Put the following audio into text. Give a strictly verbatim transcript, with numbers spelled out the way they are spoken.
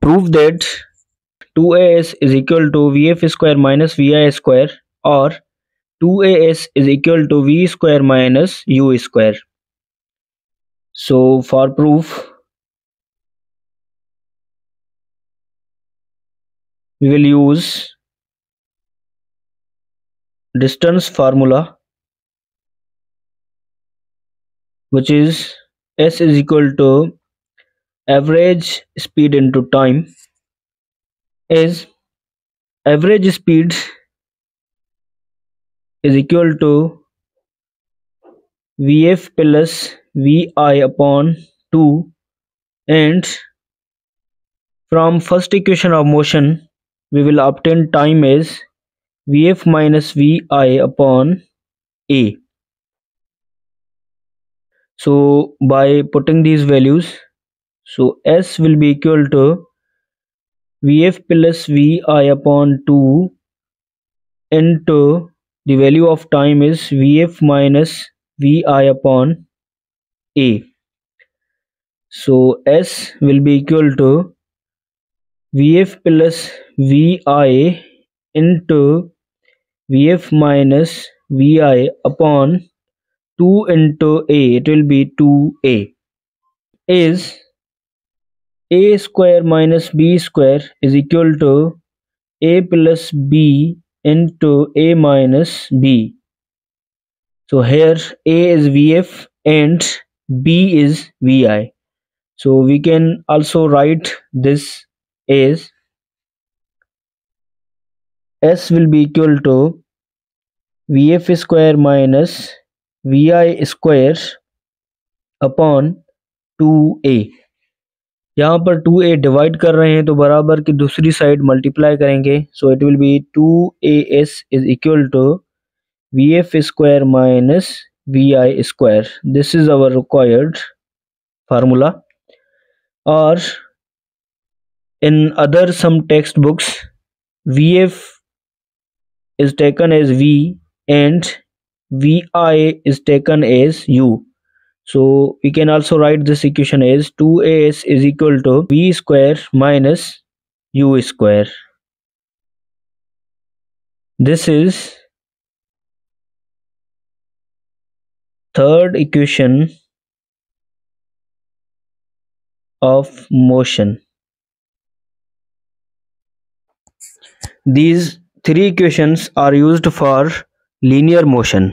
prove that two A S is equal to V F square minus V I square, or two A S is equal to V square minus U square. So for proof, we will use distance formula, which is S is equal to average speed into time. Is average speed is equal to V F plus V I upon two, and from first equation of motion we will obtain time as V F minus V I upon A. So by putting these values, so S will be equal to V F plus V I upon two into the value of time is V F minus V I upon A. So S will be equal to V F plus V I into V F minus V I upon two into A. It will be two A. Is A square minus B square is equal to A plus B into A minus B. So here A is V F and B is V I. So we can also write this as S will be equal to V F square minus V I square upon two A. यहाँ पर two A divide कर रहे हैं तो बराबर की दूसरी side multiply करेंगे, so it will be two A S is equal to V F square minus V I square. This is our required formula. और in other some text books V F is taken as V and V I is taken as U. So we can also write this equation as two A S is equal to V square minus U square. This is third equation of motion. These three equations are used for linear motion.